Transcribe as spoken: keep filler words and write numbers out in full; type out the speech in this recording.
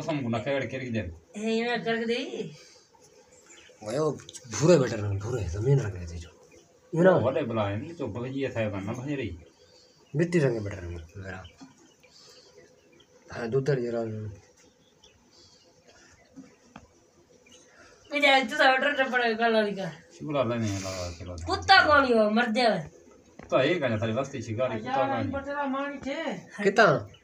कसम गुना के करके दे हे ये करके दे ओयो भूरे बेटर न भूरे जमीन रखे दे जो ये ना होले बुलाए नहीं तो बगजी था बना भाई रही मिट्टी संगे बेटर न मेरा हां दूतर जरा मैं जा तो ऑर्डर कर पड़ेगा कल का शिवला नहीं लगा कुत्ता कोनी हो मर जावे तो ये गाना सारी वस्ती शिकारी कुत्ता गाना कितना।